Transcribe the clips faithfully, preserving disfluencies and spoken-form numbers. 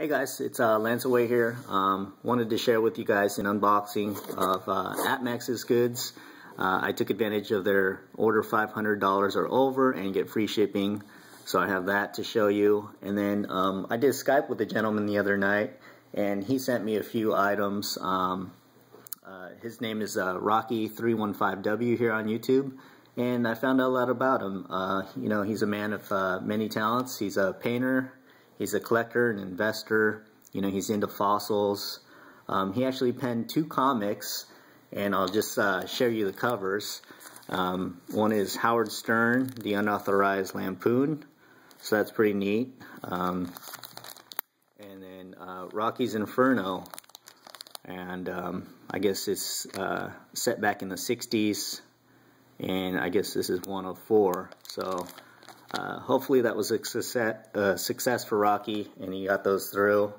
Hey guys, it's uh, Lanceaway here. Um, wanted to share with you guys an unboxing of uh, Atmax's goods. Uh, I took advantage of their order five hundred dollars or over and get free shipping. So I have that to show you. And then um, I did Skype with a gentleman the other night and he sent me a few items. Um, uh, his name is uh, Rocky three one five W here on YouTube. And I found out a lot about him. Uh, you know, he's a man of uh, many talents. He's a painter. He's a collector, an investor, you know, he's into fossils. Um, he actually penned two comics, and I'll just uh, show you the covers. Um, one is Howard Stern, The Unauthorized Lampoon, so that's pretty neat. Um, and then uh, Rocky's Inferno, and um, I guess it's uh, set back in the sixties, and I guess this is one of four, so... Uh, hopefully that was a success, uh, success for Rocky and he got those through.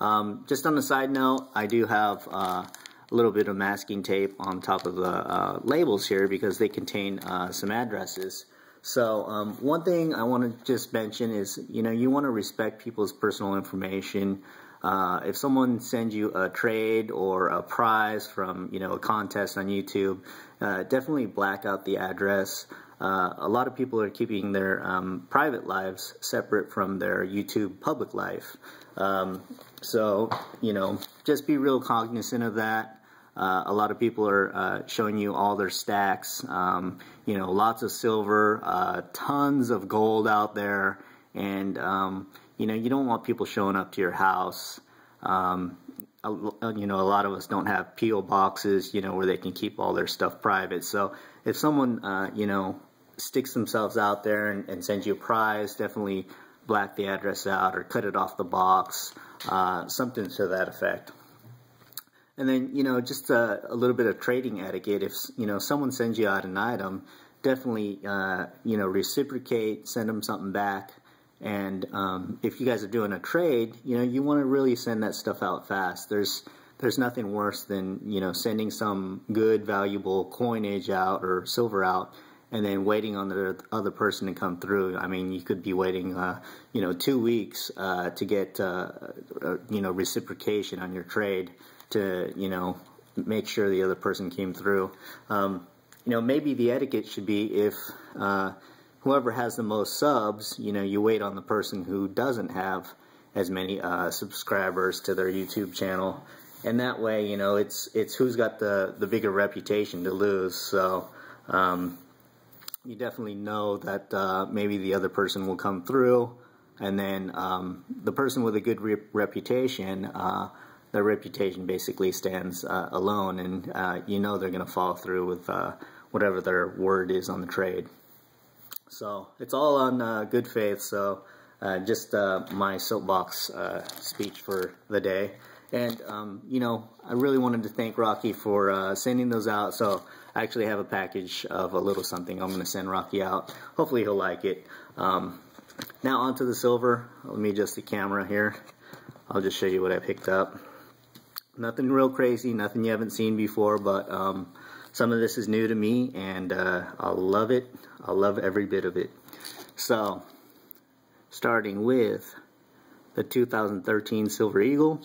Um, just on a side note, I do have uh, a little bit of masking tape on top of the uh, labels here because they contain uh, some addresses. So um, one thing I want to just mention is, you know, you want to respect people's personal information. Uh, if someone sends you a trade or a prize from, you know, a contest on YouTube, uh, definitely black out the address. Uh, a lot of people are keeping their um, private lives separate from their YouTube public life. Um, so, you know, just be real cognizant of that. Uh, a lot of people are uh, showing you all their stacks. Um, you know, lots of silver, uh, tons of gold out there. And, um, you know, you don't want people showing up to your house. Um, you know, a lot of us don't have P O boxes, you know, where they can keep all their stuff private. So if someone, uh, you know, sticks themselves out there and, and sends you a prize, definitely black the address out or cut it off the box, uh, something to that effect. And then, you know, just a, a little bit of trading etiquette. If, you know, someone sends you out an item, definitely, uh, you know, reciprocate, send them something back. And um, if you guys are doing a trade, you know, you want to really send that stuff out fast. There's there's nothing worse than, you know, sending some good, valuable coinage out or silver out and then waiting on the other person to come through. I mean, you could be waiting, uh, you know, two weeks uh, to get, uh, uh, you know, reciprocation on your trade to, you know, make sure the other person came through. Um, you know, maybe the etiquette should be if... Uh, Whoever has the most subs, you know, you wait on the person who doesn't have as many uh, subscribers to their YouTube channel. And that way, you know, it's it's who's got the, the bigger reputation to lose. So um, you definitely know that uh, maybe the other person will come through. And then um, the person with a good re reputation, uh, their reputation basically stands uh, alone. And uh, you know they're going to follow through with uh, whatever their word is on the trade. So it's all on uh, good faith, so uh, just uh, my soapbox uh, speech for the day. And, um, you know, I really wanted to thank Rocky for uh, sending those out. So I actually have a package of a little something I'm going to send Rocky out. Hopefully he'll like it. Um, now onto the silver. Let me adjust the camera here. I'll just show you what I picked up. Nothing real crazy, nothing you haven't seen before, but... Um, Some of this is new to me, and uh, I'll love it. I'll love every bit of it. So, starting with the two thousand thirteen Silver Eagle.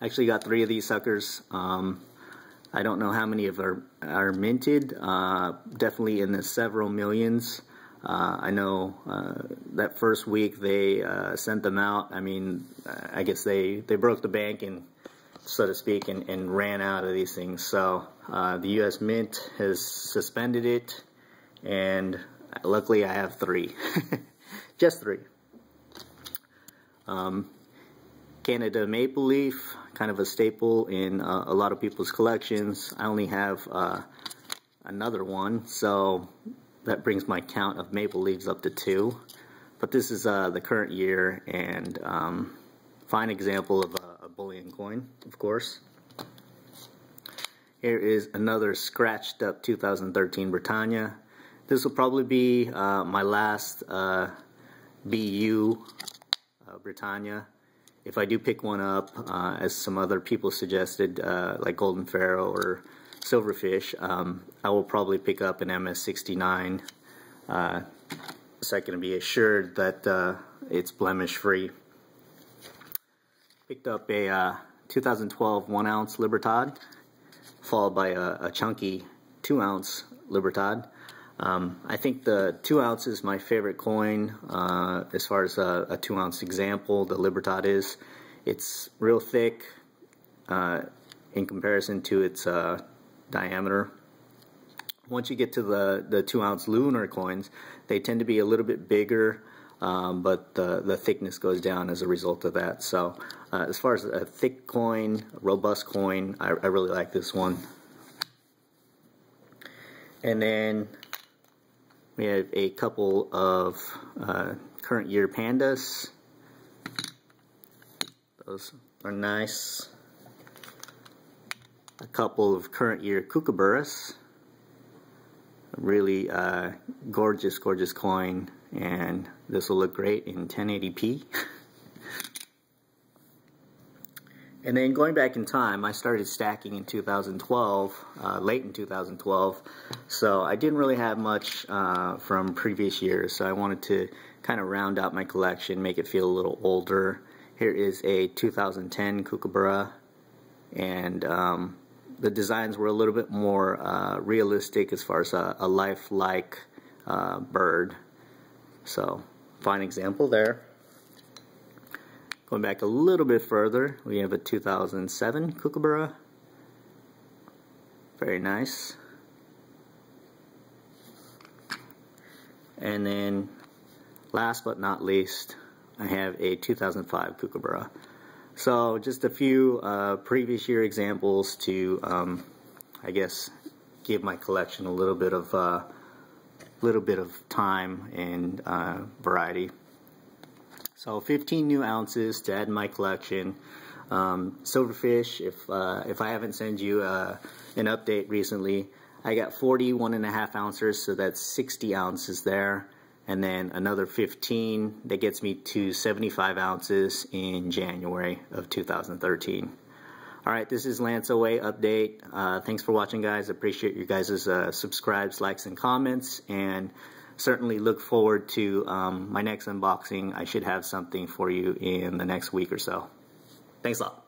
I actually got three of these suckers. Um, I don't know how many of them are, are minted. Uh, definitely in the several millions. Uh, I know uh, that first week they uh, sent them out. I mean, I guess they, they broke the bank and... so to speak, and, and ran out of these things. So uh, the U S Mint has suspended it, and luckily I have three. Just three. Um, Canada Maple Leaf, kind of a staple in uh, a lot of people's collections. I only have uh, another one, so that brings my count of Maple Leaves up to two. But this is uh, the current year, and um, fine example of a bullion coin, of course. Here is another scratched up two thousand thirteen Britannia. This will probably be uh, my last uh, B U uh, Britannia. If I do pick one up, uh, as some other people suggested, uh, like Golden Pharaoh or Silverfish, um, I will probably pick up an M S sixty-nine uh, so I can be assured that uh, it's blemish free. Picked up a uh, two thousand twelve one ounce Libertad, followed by a, a chunky two ounce Libertad. Um, I think the two ounce is my favorite coin uh, as far as a, a two ounce example, the Libertad is. It's real thick uh, in comparison to its uh, diameter. Once you get to the, the two ounce lunar coins, they tend to be a little bit bigger, um, but the, the thickness goes down as a result of that. So uh, as far as a thick coin, a robust coin, I, I really like this one. And then we have a couple of uh, current year pandas. Those are nice. A couple of current year kookaburras. Really uh, gorgeous, gorgeous coin, and this will look great in ten eighty p. And then going back in time, I started stacking in two thousand twelve, uh, late in two thousand twelve, so I didn't really have much uh, from previous years, so I wanted to kind of round out my collection, make it feel a little older. Here is a two thousand ten kookaburra, and um, the designs were a little bit more uh, realistic as far as a, a lifelike uh, bird, so fine example there. Going back a little bit further, we have a two thousand seven kookaburra. Very nice. And then, last but not least, I have a two thousand five kookaburra. So, just a few uh, previous year examples to, um, I guess, give my collection a little bit of uh, little bit of time and uh, variety. So fifteen new ounces to add to my collection. Um, Silverfish, if uh, if I haven't sent you uh, an update recently, I got forty one and a half ounces, so that's sixty ounces there, and then another fifteen that gets me to seventy five ounces in January of two thousand thirteen. All right, this is Lanceaway update. Uh, thanks for watching, guys. Appreciate you guys' uh, subscribes, likes, and comments, and certainly look forward to um, my next unboxing. I should have something for you in the next week or so. Thanks a lot.